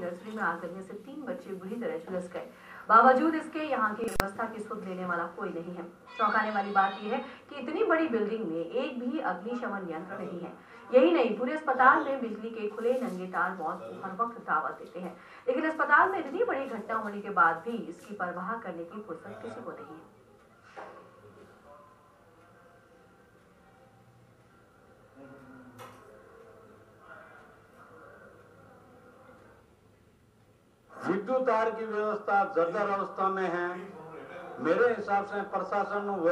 Nursery में आकर में से 3 बच्चे बुरी तरह झुलस गए। बावजूद इसके यहाँ की व्यवस्था की सुध लेने वाला कोई नहीं है। चौंकाने वाली बात यह है कि इतनी बड़ी बिल्डिंग में एक भी अग्निशमन यंत्र नहीं है। यही नहीं, पूरे अस्पताल में बिजली के खुले नंगे तार मौत को हर वक्त दावत देते हैं, लेकिन अस्पताल में इतनी बड़ी घटना होने के बाद भी इसकी परवाह करने की फुर्सत किसी को नहीं है। विद्युत तार की व्यवस्था जर्जर अवस्था में है। मेरे हिसाब से प्रशासन व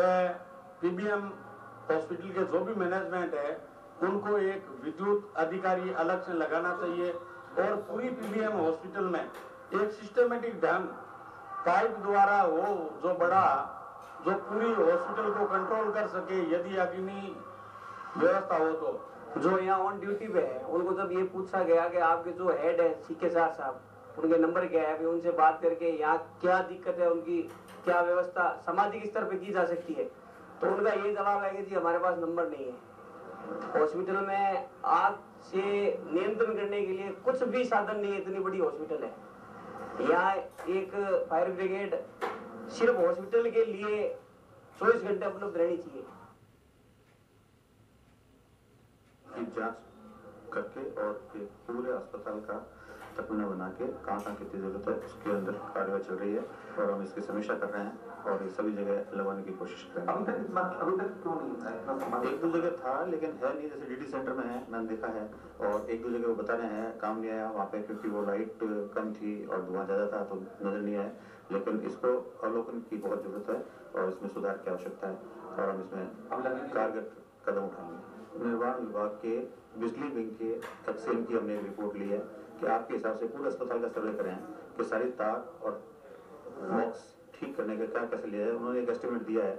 पीबीएम हॉस्पिटल के जो भी मैनेजमेंट है उनको एक विद्युत अधिकारी अलग से लगाना चाहिए और पूरी पीबीएम हॉस्पिटल में एक सिस्टमेटिक ढंग पाइप द्वारा हो जो बड़ा जो पूरी हॉस्पिटल को कंट्रोल कर सके। यदि अग्नि व्यवस्था हो तो जो यहाँ ऑन ड्यूटी पे है उनको जब ये पूछा गया कि आपके जो हेड है सीके साहब उनके नंबर क्या है, अभी उनसे बात करके यहाँ क्या दिक्कत है, उनकी क्या व्यवस्था सामाजिक स्तर पे की जा सकती है, तो उनका ये जवाब है कि जी हमारे पास नंबर नहीं है। हॉस्पिटल में आग से नियंत्रण करने के लिए कुछ भी साधन नहीं है, इतनी बड़ी हॉस्पिटल है। यहाँ एक फायर ब्रिगेड सिर्फ हॉस्पिटल के लिए 24 घंटे उपलब्ध रहनी चाहिए। जांच करके और पूरे अस्पताल का तकनीक बना के कहाँ कितनी जरूरत है उसके अंदर कार्रवाई चल रही है और हम इसकी समीक्षा कर रहे हैं और सभी जगह लगाने की कोशिश कर रहे हैं। अभी तक क्यों नहीं है? एक दो जगह था लेकिन है नहीं, जैसे डीटी सेंटर में है, मैंने देखा है, और एक दो जगह वो बता रहे हैं काम नहीं आया वहाँ पे क्योंकि वो लाइट कम थी और धुआं ज्यादा था तो नजर नहीं आया, लेकिन इसको अवलोकन की बहुत जरूरत है और इसमें सुधार की आवश्यकता है और हम इसमें कारगर कदम उठाएंगे। निर्माण विभाग के बिजली विंग के तकसीम की हमने रिपोर्ट ली है कि आपके हिसाब से पूरे अस्पताल का सर्वे करें कि सारी तार और बॉक्स ठीक करने का क्या कैसे लिया है। उन्होंने एक एस्टिमेट दिया है,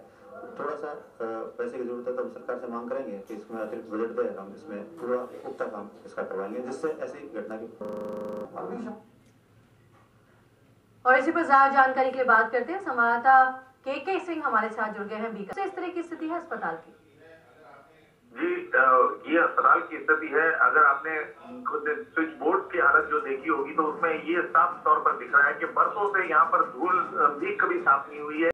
थोड़ा सा पैसे की जरूरत है तो हम सरकार से मांग करेंगे कि इसमें अतिरिक्त बजट दें, हम इसमें पूरा उगता काम इसका करवाएंगे जिससे ऐसी घटना की। और इसी पर ज्यादा जानकारी के लिए बात करते हैं, संवाददाता के सिंह हमारे साथ जुड़ गए हैं। बीकर इस तरह की स्थिति है अस्पताल की। जी, ये अस्पताल की स्थिति है। अगर आपने खुद स्विच बोर्ड की हालत जो देखी होगी तो उसमें ये साफ तौर पर दिख रहा है कि बरसों से यहाँ पर धूल भी कभी साफ नहीं हुई है।